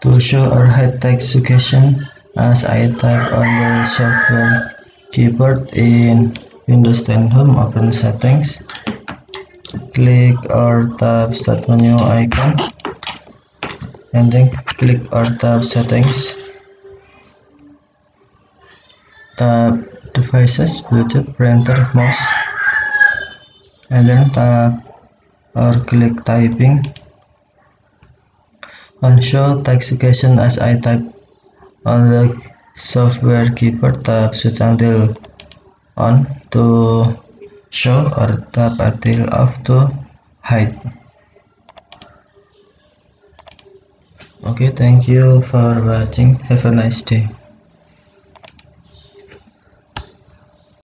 to show or hide text suggestion as I type on the software keyboard in Windows 10 Home. Open settings, click or tap start menu icon, and then click or tap settings, tap devices, Bluetooth, printer, mouse, and then tap or click typing on show text suggestion as I type on the software keyboard. Tap switch until on to show or tap until off to hide. Okay, thank you for watching. Have a nice day.